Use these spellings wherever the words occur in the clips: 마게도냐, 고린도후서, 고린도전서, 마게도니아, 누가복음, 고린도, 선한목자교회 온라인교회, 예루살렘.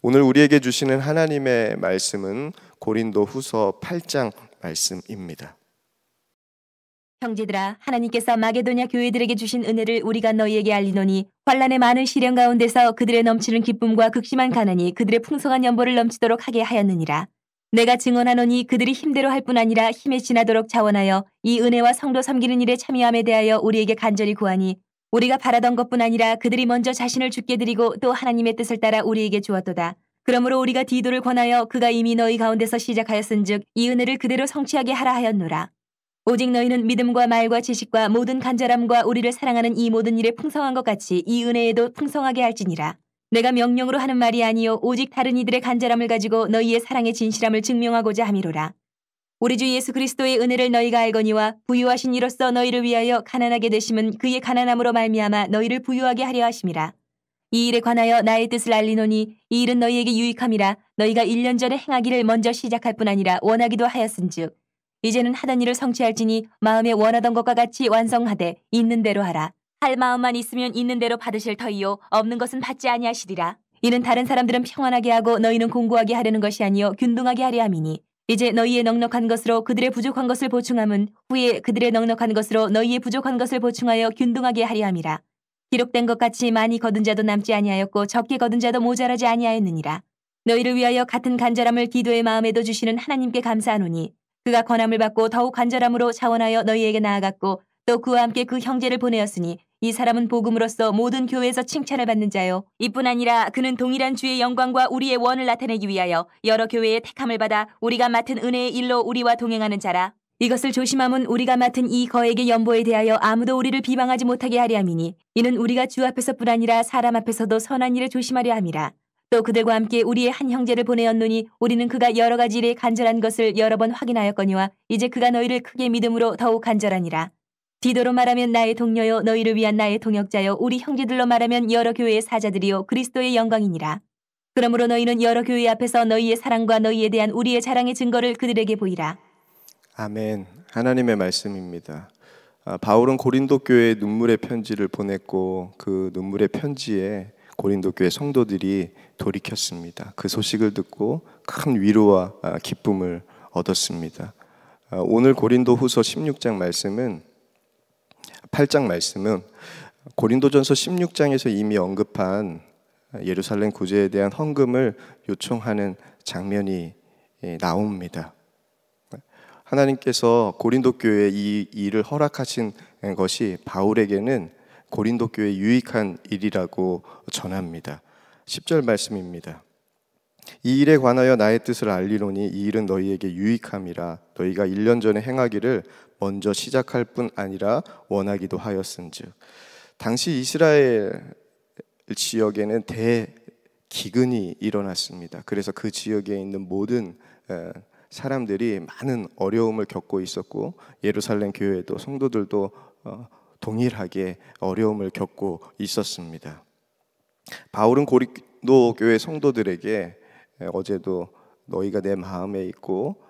오늘 우리에게 주시는 하나님의 말씀은 고린도후서 8장 말씀입니다. 형제들아, 하나님께서 마게도냐 교회들에게 주신 은혜를 우리가 너희에게 알리노니, 환난의 많은 시련 가운데서 그들의 넘치는 기쁨과 극심한 가난이 그들의 풍성한 연보를 넘치도록 하게 하였느니라. 내가 증언하노니 그들이 힘대로 할 뿐 아니라 힘에 지나도록 자원하여 이 은혜와 성도 섬기는 일에 참여함에 대하여 우리에게 간절히 구하니, 우리가 바라던 것뿐 아니라 그들이 먼저 자신을 죽게 드리고 또 하나님의 뜻을 따라 우리에게 주었도다. 그러므로 우리가 디도를 권하여 그가 이미 너희 가운데서 시작하였은즉 이 은혜를 그대로 성취하게 하라 하였노라. 오직 너희는 믿음과 말과 지식과 모든 간절함과 우리를 사랑하는 이 모든 일에 풍성한 것 같이 이 은혜에도 풍성하게 할지니라. 내가 명령으로 하는 말이 아니요 오직 다른 이들의 간절함을 가지고 너희의 사랑의 진실함을 증명하고자 함이로라. 우리 주 예수 그리스도의 은혜를 너희가 알거니와 부유하신 이로써 너희를 위하여 가난하게 되심은 그의 가난함으로 말미암아 너희를 부유하게 하려 하심이라. 이 일에 관하여 나의 뜻을 알리노니 이 일은 너희에게 유익함이라. 너희가 1년 전에 행하기를 먼저 시작할 뿐 아니라 원하기도 하였은즉 이제는 하던 일을 성취할지니, 마음에 원하던 것과 같이 완성하되 있는 대로 하라. 할 마음만 있으면 있는 대로 받으실 터이요 없는 것은 받지 아니하시리라. 이는 다른 사람들은 평안하게 하고 너희는 공고하게 하려는 것이 아니요 균등하게 하려 함이니, 이제 너희의 넉넉한 것으로 그들의 부족한 것을 보충함은 후에 그들의 넉넉한 것으로 너희의 부족한 것을 보충하여 균등하게 하려 함이라. 기록된 것 같이 많이 거둔 자도 남지 아니하였고 적게 거둔 자도 모자라지 아니하였느니라. 너희를 위하여 같은 간절함을 기도의 마음에도 주시는 하나님께 감사하노니, 그가 권함을 받고 더욱 간절함으로 자원하여 너희에게 나아갔고 또 그와 함께 그 형제를 보내었으니, 이 사람은 복음으로써 모든 교회에서 칭찬을 받는 자요, 이뿐 아니라 그는 동일한 주의 영광과 우리의 원을 나타내기 위하여 여러 교회의 택함을 받아 우리가 맡은 은혜의 일로 우리와 동행하는 자라. 이것을 조심함은 우리가 맡은 이 거액의 연보에 대하여 아무도 우리를 비방하지 못하게 하려 함이니, 이는 우리가 주 앞에서뿐 아니라 사람 앞에서도 선한 일을 조심하려 함이라. 또 그들과 함께 우리의 한 형제를 보내었노니, 우리는 그가 여러 가지 일에 간절한 것을 여러 번 확인하였거니와 이제 그가 너희를 크게 믿음으로 더욱 간절하니라. 디도로 말하면 나의 동료요 너희를 위한 나의 동역자요, 우리 형제들로 말하면 여러 교회의 사자들이요 그리스도의 영광이니라. 그러므로 너희는 여러 교회 앞에서 너희의 사랑과 너희에 대한 우리의 자랑의 증거를 그들에게 보이라. 아멘. 하나님의 말씀입니다. 바울은 고린도 교회에 눈물의 편지를 보냈고, 그 눈물의 편지에 고린도 교회 성도들이 돌이켰습니다. 그 소식을 듣고 큰 위로와 기쁨을 얻었습니다. 오늘 고린도후서 16장 말씀은 8장 말씀은 고린도전서 16장에서 이미 언급한 예루살렘 구제에 대한 헌금을 요청하는 장면이 나옵니다. 하나님께서 고린도 교회에 이 일을 허락하신 것이 바울에게는 고린도 교회에 유익한 일이라고 전합니다. 10절 말씀입니다. 이 일에 관하여 나의 뜻을 알리노니 이 일은 너희에게 유익함이라. 너희가 1년 전에 행하기를 먼저 시작할 뿐 아니라 원하기도 하였은즉. 당시 이스라엘 지역에는 대기근이 일어났습니다. 그래서 그 지역에 있는 모든 사람들이 많은 어려움을 겪고 있었고, 예루살렘 교회도 성도들도 동일하게 어려움을 겪고 있었습니다. 바울은 고린도 교회 성도들에게 어제도 너희가 내 마음에 있고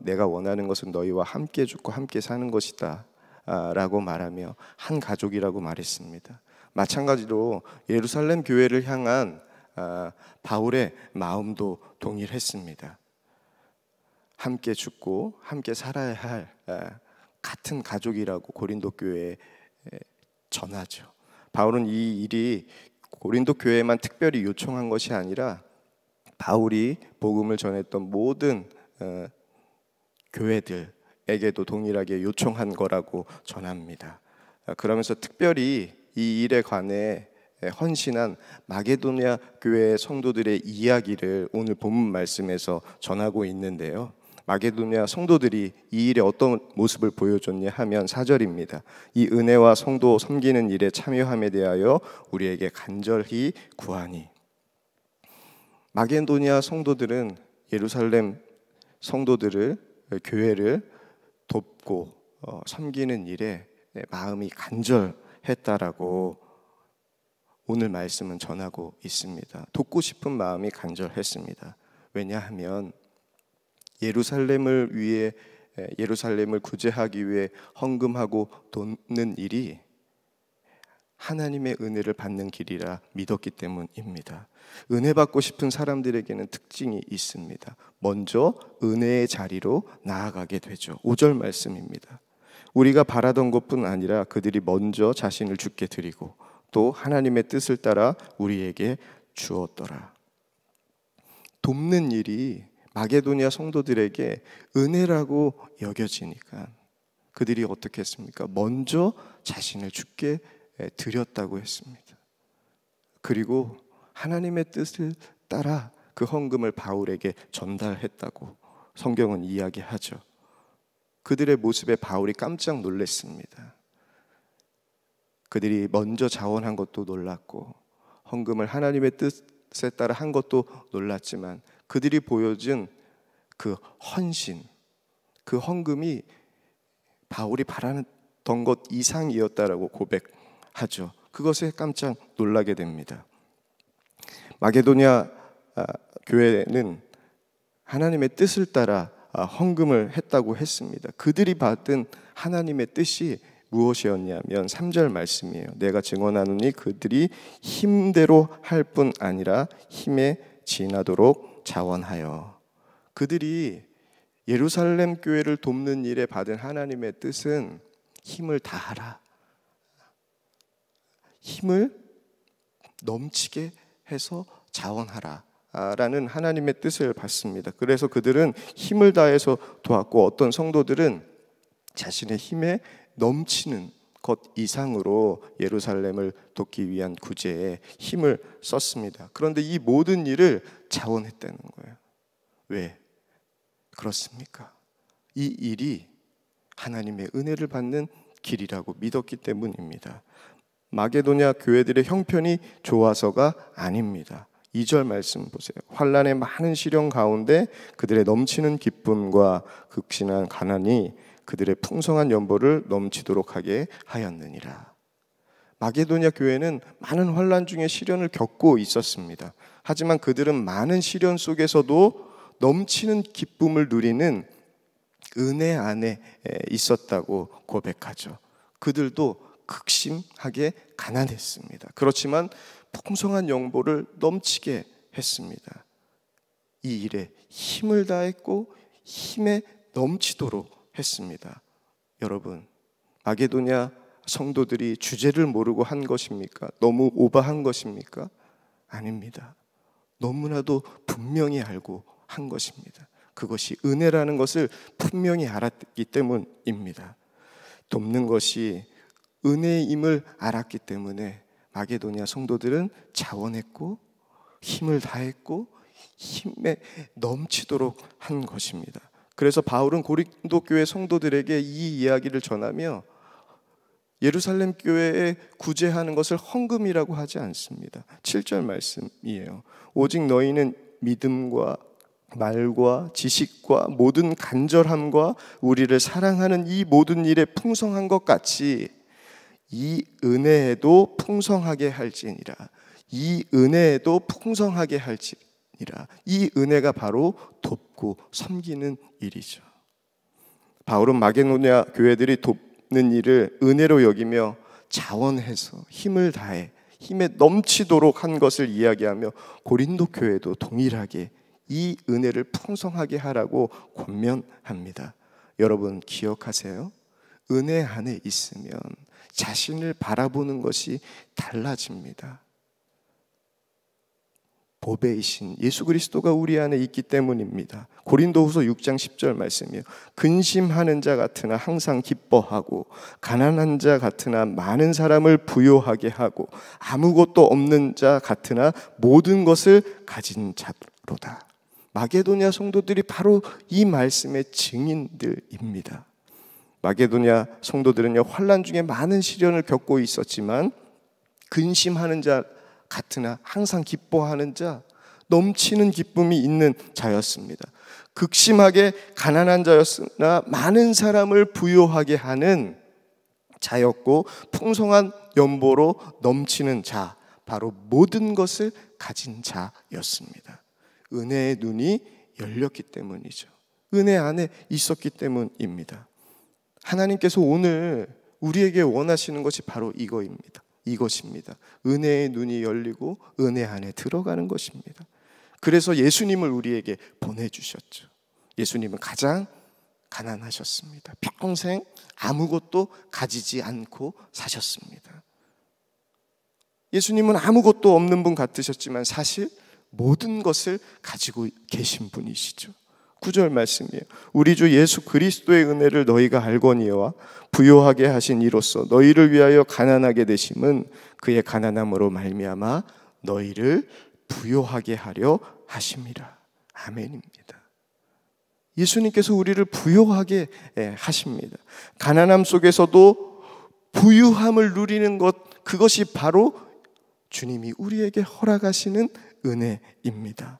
내가 원하는 것은 너희와 함께 죽고 함께 사는 것이다 라고 말하며 한 가족이라고 말했습니다. 마찬가지로 예루살렘 교회를 향한 바울의 마음도 동일했습니다. 함께 죽고 함께 살아야 할 같은 가족이라고 고린도 교회에 전하죠. 바울은 이 일이 고린도 교회만 특별히 요청한 것이 아니라 바울이 복음을 전했던 모든 교회들에게도 동일하게 요청한 거라고 전합니다. 그러면서 특별히 이 일에 관해 헌신한 마게도냐 교회의 성도들의 이야기를 오늘 본문 말씀에서 전하고 있는데요. 마게도냐 성도들이 이 일에 어떤 모습을 보여줬냐 하면 4절입니다. 이 은혜와 성도 섬기는 일에 참여함에 대하여 우리에게 간절히 구하니. 마게도냐 성도들은 예루살렘 성도들을, 교회를 돕고 섬기는 일에 마음이 간절했다라고 오늘 말씀은 전하고 있습니다. 돕고 싶은 마음이 간절했습니다. 왜냐하면 예루살렘을 위해, 예루살렘을 구제하기 위해 헌금하고 돕는 일이 하나님의 은혜를 받는 길이라 믿었기 때문입니다. 은혜 받고 싶은 사람들에게는 특징이 있습니다. 먼저 은혜의 자리로 나아가게 되죠. 5절 말씀입니다. 우리가 바라던 것뿐 아니라 그들이 먼저 자신을 주께 드리고 또 하나님의 뜻을 따라 우리에게 주었더라. 돕는 일이 마게도니아 성도들에게 은혜라고 여겨지니까 그들이 어떻게 했습니까? 먼저 자신을 주께 드렸다고 했습니다. 그리고 하나님의 뜻을 따라 그 헌금을 바울에게 전달했다고 성경은 이야기하죠. 그들의 모습에 바울이 깜짝 놀랐습니다. 그들이 먼저 자원한 것도 놀랐고 헌금을 하나님의 뜻에 따라 한 것도 놀랐지만 그들이 보여준 그 헌신, 그 헌금이 바울이 바라던 것 이상이었다라고 고백하죠. 그것에 깜짝 놀라게 됩니다. 마게도니아 교회는 하나님의 뜻을 따라 헌금을 했다고 했습니다. 그들이 받은 하나님의 뜻이 무엇이었냐면 3절 말씀이에요. 내가 증언하노니 그들이 힘대로 할 뿐 아니라 힘에 지나도록 자원하여. 그들이 예루살렘 교회를 돕는 일에 받은 하나님의 뜻은 힘을 다하라, 힘을 넘치게 해서 자원하라 라는 하나님의 뜻을 받습니다. 그래서 그들은 힘을 다해서 도왔고 어떤 성도들은 자신의 힘에 넘치는 것 이상으로 예루살렘을 돕기 위한 구제에 힘을 썼습니다. 그런데 이 모든 일을 자원했다는 거예요. 왜 그렇습니까? 이 일이 하나님의 은혜를 받는 길이라고 믿었기 때문입니다. 마게도니아 교회들의 형편이 좋아서가 아닙니다. 2절 말씀 보세요. 환난의 많은 시련 가운데 그들의 넘치는 기쁨과 극진한 가난이 그들의 풍성한 연보를 넘치도록 하게 하였느니라. 마게도니아 교회는 많은 환난 중에 시련을 겪고 있었습니다. 하지만 그들은 많은 시련 속에서도 넘치는 기쁨을 누리는 은혜 안에 있었다고 고백하죠. 그들도 극심하게 가난했습니다. 그렇지만 풍성한 영보를 넘치게 했습니다. 이 일에 힘을 다했고 힘에 넘치도록 했습니다. 여러분, 마게도냐 성도들이 주제를 모르고 한 것입니까? 너무 오버한 것입니까? 아닙니다. 너무나도 분명히 알고 한 것입니다. 그것이 은혜라는 것을 분명히 알았기 때문입니다. 돕는 것이 은혜임을 알았기 때문에 마게도니아 성도들은 자원했고 힘을 다했고 힘에 넘치도록 한 것입니다. 그래서 바울은 고린도 교회 성도들에게 이 이야기를 전하며 예루살렘 교회에 구제하는 것을 헌금이라고 하지 않습니다. 7절 말씀이에요. 오직 너희는 믿음과 말과 지식과 모든 간절함과 우리를 사랑하는 이 모든 일에 풍성한 것 같이 이 은혜에도 풍성하게 할지니라. 이 은혜에도 풍성하게 할지니라. 이 은혜가 바로 돕고 섬기는 일이죠. 바울은 마게도니아 교회들이 돕는 일을 은혜로 여기며 자원해서 힘을 다해 힘에 넘치도록 한 것을 이야기하며 고린도 교회도 동일하게 이 은혜를 풍성하게 하라고 권면합니다. 여러분 기억하세요. 은혜 안에 있으면 자신을 바라보는 것이 달라집니다. 보배이신 예수 그리스도가 우리 안에 있기 때문입니다. 고린도후서 6장 10절 말씀이에요. 근심하는 자 같으나 항상 기뻐하고 가난한 자 같으나 많은 사람을 부요하게 하고 아무것도 없는 자 같으나 모든 것을 가진 자로다. 마게도니아 성도들이 바로 이 말씀의 증인들입니다. 마게도니아 성도들은요 환난 중에 많은 시련을 겪고 있었지만 근심하는 자 같으나 항상 기뻐하는 자, 넘치는 기쁨이 있는 자였습니다. 극심하게 가난한 자였으나 많은 사람을 부요하게 하는 자였고 풍성한 연보로 넘치는 자, 바로 모든 것을 가진 자였습니다. 은혜의 눈이 열렸기 때문이죠. 은혜 안에 있었기 때문입니다. 하나님께서 오늘 우리에게 원하시는 것이 바로 이거입니다. 이것입니다. 은혜의 눈이 열리고 은혜 안에 들어가는 것입니다. 그래서 예수님을 우리에게 보내주셨죠. 예수님은 가장 가난하셨습니다. 평생 아무것도 가지지 않고 사셨습니다. 예수님은 아무것도 없는 분 같으셨지만 사실 모든 것을 가지고 계신 분이시죠. 9절 말씀이에요. 우리 주 예수 그리스도의 은혜를 너희가 알거니와 부요하게 하신 이로써 너희를 위하여 가난하게 되심은 그의 가난함으로 말미암아 너희를 부요하게 하려 하심이라. 아멘입니다. 예수님께서 우리를 부요하게 하십니다. 가난함 속에서도 부유함을 누리는 것, 그것이 바로 주님이 우리에게 허락하시는 은혜입니다.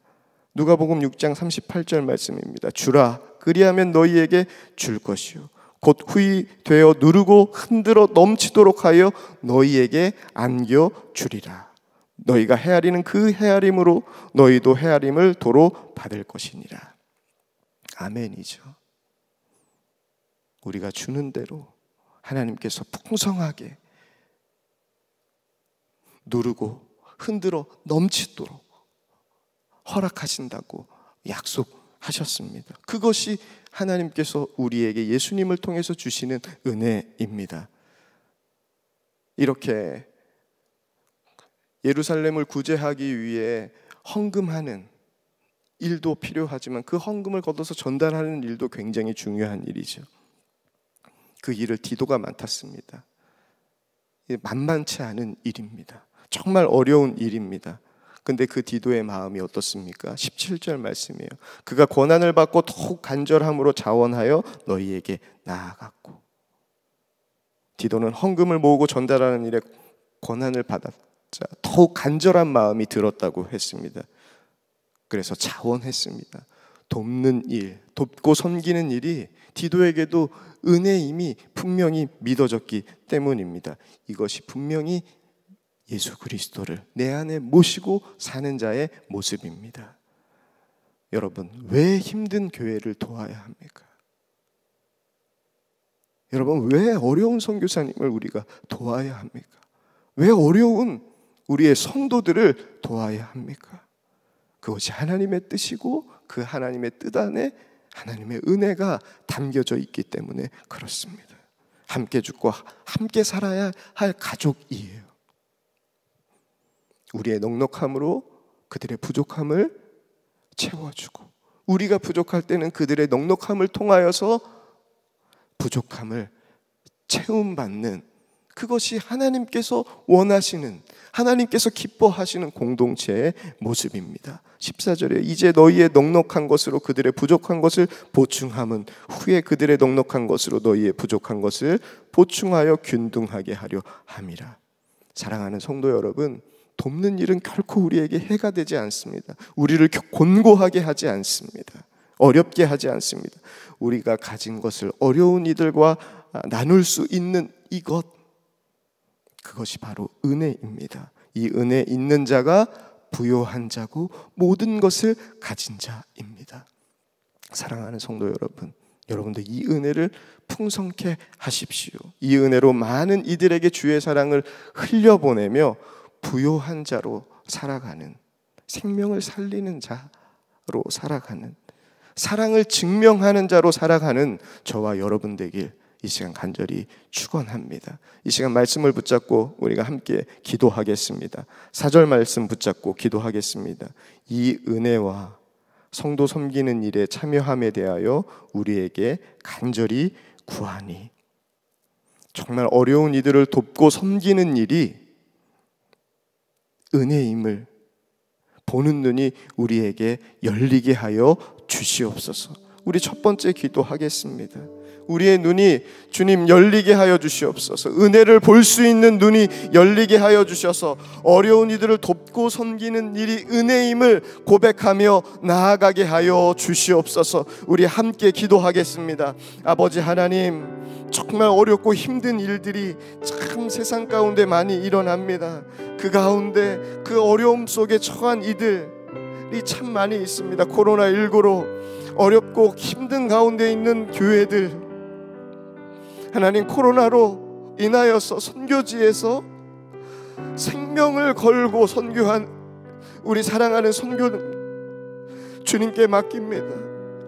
누가복음 6장 38절 말씀입니다. 주라 그리하면 너희에게 줄 것이요 곧 후히 되어 누르고 흔들어 넘치도록 하여 너희에게 안겨 주리라. 너희가 헤아리는 그 헤아림으로 너희도 헤아림을 도로 받을 것이니라. 아멘이죠. 우리가 주는 대로 하나님께서 풍성하게 누르고 흔들어 넘치도록 허락하신다고 약속하셨습니다. 그것이 하나님께서 우리에게 예수님을 통해서 주시는 은혜입니다. 이렇게 예루살렘을 구제하기 위해 헌금하는 일도 필요하지만 그 헌금을 걷어서 전달하는 일도 굉장히 중요한 일이죠. 그 일을 디도가 맡았습니다. 만만치 않은 일입니다. 정말 어려운 일입니다. 근데 그 디도의 마음이 어떻습니까? 17절 말씀이에요. 그가 고난을 받고 더욱 간절함으로 자원하여 너희에게 나아갔고. 디도는 헌금을 모으고 전달하는 일에 고난을 받았자 더욱 간절한 마음이 들었다고 했습니다. 그래서 자원했습니다. 돕는 일, 돕고 섬기는 일이 디도에게도 은혜임이 분명히 믿어졌기 때문입니다. 이것이 분명히 예수 그리스도를 내 안에 모시고 사는 자의 모습입니다. 여러분, 왜 힘든 교회를 도와야 합니까? 여러분, 왜 어려운 선교사님을 우리가 도와야 합니까? 왜 어려운 우리의 성도들을 도와야 합니까? 그것이 하나님의 뜻이고 그 하나님의 뜻 안에 하나님의 은혜가 담겨져 있기 때문에 그렇습니다. 함께 죽고 함께 살아야 할 가족이에요. 우리의 넉넉함으로 그들의 부족함을 채워주고 우리가 부족할 때는 그들의 넉넉함을 통하여서 부족함을 채움받는, 그것이 하나님께서 원하시는, 하나님께서 기뻐하시는 공동체의 모습입니다. 14절에 이제 너희의 넉넉한 것으로 그들의 부족한 것을 보충함은 후에 그들의 넉넉한 것으로 너희의 부족한 것을 보충하여 균등하게 하려 함이라. 사랑하는 성도 여러분, 돕는 일은 결코 우리에게 해가 되지 않습니다. 우리를 곤고하게 하지 않습니다. 어렵게 하지 않습니다. 우리가 가진 것을 어려운 이들과 나눌 수 있는 이것, 그것이 바로 은혜입니다. 이 은혜 있는 자가 부요한 자고 모든 것을 가진 자입니다. 사랑하는 성도 여러분, 여러분들 이 은혜를 풍성케 하십시오. 이 은혜로 많은 이들에게 주의 사랑을 흘려보내며 부요한 자로 살아가는, 생명을 살리는 자로 살아가는, 사랑을 증명하는 자로 살아가는 저와 여러분 되길 이 시간 간절히 축원합니다. 이 시간 말씀을 붙잡고 우리가 함께 기도하겠습니다. 4절 말씀 붙잡고 기도하겠습니다. 이 은혜와 성도 섬기는 일에 참여함에 대하여 우리에게 간절히 구하니. 정말 어려운 이들을 돕고 섬기는 일이 은혜임을 보는 눈이 우리에게 열리게 하여 주시옵소서. 우리 첫 번째 기도하겠습니다. 우리의 눈이 주님 열리게 하여 주시옵소서. 은혜를 볼 수 있는 눈이 열리게 하여 주셔서 어려운 이들을 돕고 섬기는 일이 은혜임을 고백하며 나아가게 하여 주시옵소서. 우리 함께 기도하겠습니다. 아버지 하나님, 정말 어렵고 힘든 일들이 참 세상 가운데 많이 일어납니다. 그 가운데 그 어려움 속에 처한 이들이 참 많이 있습니다. 코로나19로 어렵고 힘든 가운데 있는 교회들, 하나님 코로나로 인하여서 선교지에서 생명을 걸고 선교한 우리 사랑하는 선교는 주님께 맡깁니다.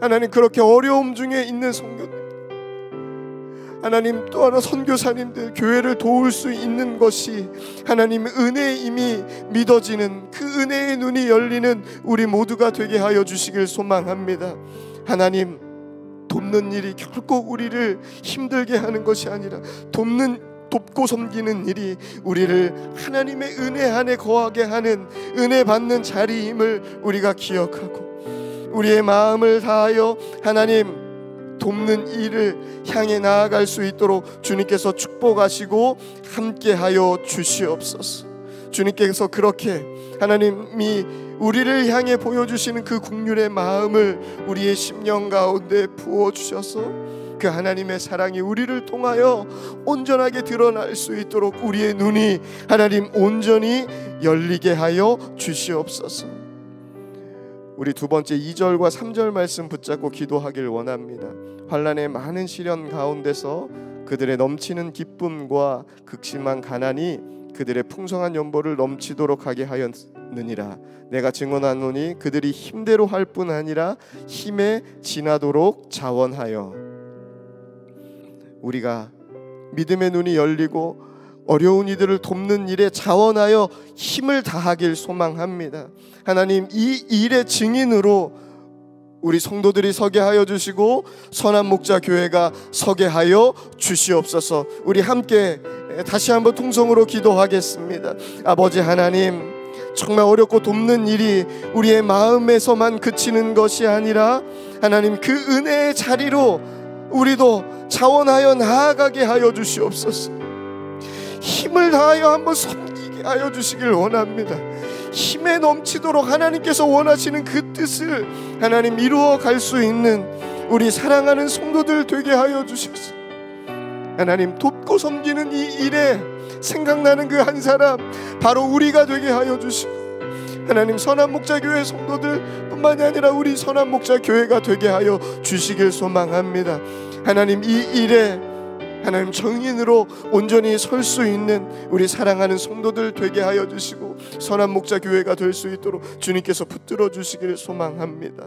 하나님, 그렇게 어려움 중에 있는 선교들, 하나님 또 하나 선교사님들, 교회를 도울 수 있는 것이 하나님 은혜임이 믿어지는 그 은혜의 눈이 열리는 우리 모두가 되게 하여 주시길 소망합니다. 하나님, 돕는 일이 결코 우리를 힘들게 하는 것이 아니라 돕고 섬기는 일이 우리를 하나님의 은혜 안에 거하게 하는 은혜 받는 자리임을 우리가 기억하고, 우리의 마음을 다하여 하나님 돕는 일을 향해 나아갈 수 있도록 주님께서 축복하시고 함께하여 주시옵소서. 주님께서 그렇게 하나님이 우리를 향해 보여주시는 그 긍휼의 마음을 우리의 심령 가운데 부어주셔서 그 하나님의 사랑이 우리를 통하여 온전하게 드러날 수 있도록 우리의 눈이 하나님 온전히 열리게 하여 주시옵소서. 우리 두 번째 2절과 3절 말씀 붙잡고 기도하길 원합니다. 환난의 많은 시련 가운데서 그들의 넘치는 기쁨과 극심한 가난이 그들의 풍성한 연보를 넘치도록 하게 하였느니라. 내가 증언하노니 그들이 힘대로 할 뿐 아니라 힘에 지나도록 자원하여. 우리가 믿음의 눈이 열리고 어려운 이들을 돕는 일에 자원하여 힘을 다하길 소망합니다. 하나님, 이 일의 증인으로 우리 성도들이 서게 하여 주시고 선한 목자 교회가 서게 하여 주시옵소서. 우리 함께 다시 한번 통성으로 기도하겠습니다. 아버지 하나님, 정말 어렵고 돕는 일이 우리의 마음에서만 그치는 것이 아니라 하나님 그 은혜의 자리로 우리도 자원하여 나아가게 하여 주시옵소서. 힘을 다하여 한번 섬기게 하여 주시길 원합니다. 힘에 넘치도록 하나님께서 원하시는 그 뜻을 하나님 이루어 갈 수 있는 우리 사랑하는 성도들 되게 하여 주셔서 하나님 돕고 섬기는 이 일에 생각나는 그 한 사람 바로 우리가 되게 하여 주시고 하나님 선한 목자교회 성도들 뿐만이 아니라 우리 선한 목자교회가 되게 하여 주시길 소망합니다. 하나님 이 일에 하나님 정인으로 온전히 설 수 있는 우리 사랑하는 성도들 되게 하여 주시고 선한 목자 교회가 될 수 있도록 주님께서 붙들어 주시기를 소망합니다.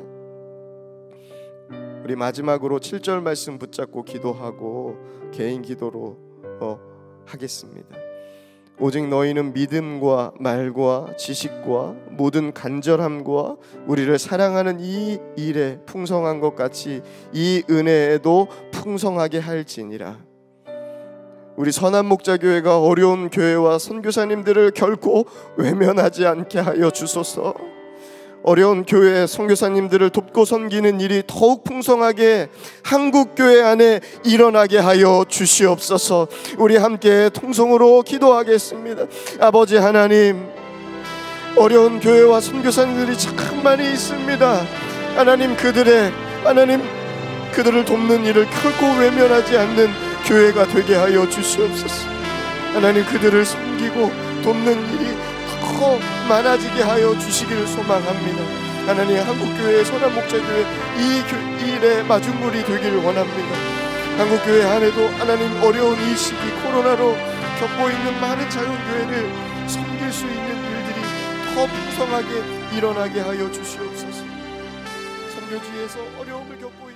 우리 마지막으로 7절 말씀 붙잡고 기도하고 개인 기도로 하겠습니다. 오직 너희는 믿음과 말과 지식과 모든 간절함과 우리를 사랑하는 이 일에 풍성한 것 같이 이 은혜에도 풍성하게 할지니라. 우리 선한 목자교회가 어려운 교회와 선교사님들을 결코 외면하지 않게 하여 주소서. 어려운 교회 선교사님들을 돕고 섬기는 일이 더욱 풍성하게 한국교회 안에 일어나게 하여 주시옵소서. 우리 함께 통성으로 기도하겠습니다. 아버지 하나님, 어려운 교회와 선교사님들이 참 많이 있습니다. 하나님 그들을 돕는 일을 결코 외면하지 않는 교회가 되게 하여 주시옵소서. 하나님 그들을 섬기고 돕는 일이 더 많아지게 하여 주시기를 소망합니다. 하나님 한국교회의 선한 목자교회 이 일에 마중물이 되기를 원합니다. 한국교회 안에도 하나님 어려운 이 시기 코로나로 겪고 있는 많은 자연교회를 섬길 수 있는 일들이 더 풍성하게 일어나게 하여 주시옵소서. 선교지에서 어려움을 겪고